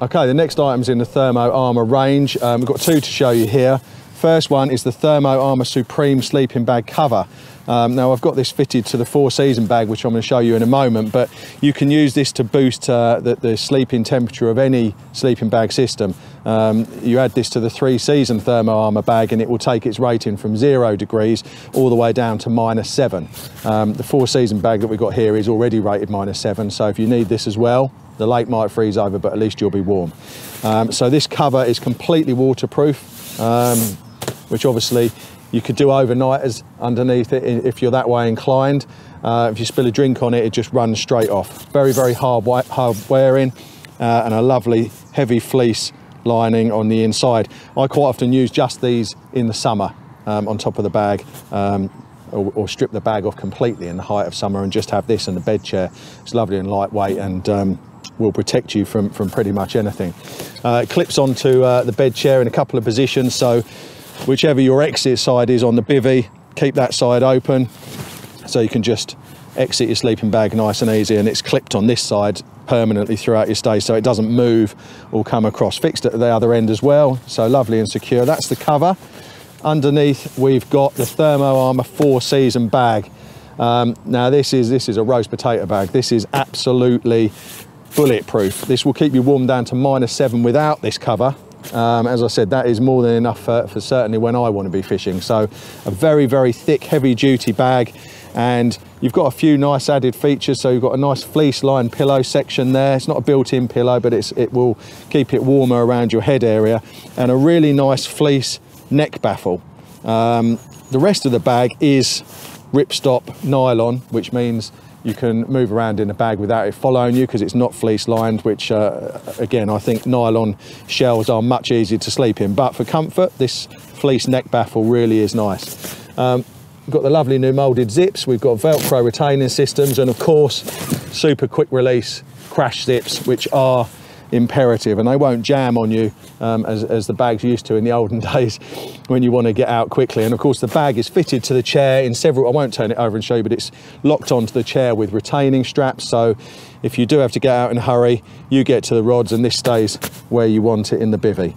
Okay, the next item's in the Thermo Armour range. We've got two to show you here. First one is the Thermo Armour Supreme sleeping bag cover. Now I've got this fitted to the four-season bag, which I'm going to show you in a moment, but you can use this to boost the sleeping temperature of any sleeping bag system. You add this to the three-season Thermo Armour bag and it will take its rating from 0 degrees all the way down to -7. The four-season bag that we've got here is already rated -7, so if you need this as well, the lake might freeze over, but at least you'll be warm. So this cover is completely waterproof, which obviously you could do overnighters underneath it if you're that way inclined. If you spill a drink on it, it just runs straight off. Very, very hard wearing, and a lovely heavy fleece lining on the inside. I quite often use just these in the summer on top of the bag, or strip the bag off completely in the height of summer and just have this in the bed chair. It's lovely and lightweight and will protect you from pretty much anything. It clips onto the bed chair in a couple of positions, so whichever your exit side is on the bivvy, keep that side open so you can just exit your sleeping bag nice and easy, and it's clipped on this side permanently throughout your stay so it doesn't move or come across. Fixed at the other end as well, so lovely and secure. That's the cover. Underneath we've got the Thermo Armour 4-season bag. Now this is a roast potato bag. This is absolutely bulletproof. This will keep you warm down to -7 without this cover. As I said, that is more than enough for certainly when I want to be fishing. So a very, very thick, heavy duty bag, and you've got a few nice added features. So you've got a nice fleece lined pillow section there. It's not a built-in pillow, but it will keep it warmer around your head area, and a really nice fleece neck baffle. The rest of the bag is ripstop nylon, which means you can move around in the bag without it following you because it's not fleece lined, which again, I think nylon shells are much easier to sleep in, but for comfort this fleece neck baffle really is nice. We've got the lovely new molded zips, we've got Velcro retaining systems, and of course super quick release crash zips, which are imperative, and they won't jam on you as the bags used to in the olden days when you want to get out quickly. And of course the bag is fitted to the chair in several, I won't turn it over and show you, but it's locked onto the chair with retaining straps, so if you do have to get out in a hurry, you get to the rods and this stays where you want it in the bivvy.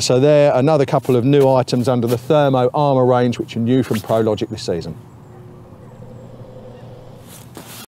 So there are another couple of new items under the Thermo Armour range, which are new from Prologic this season.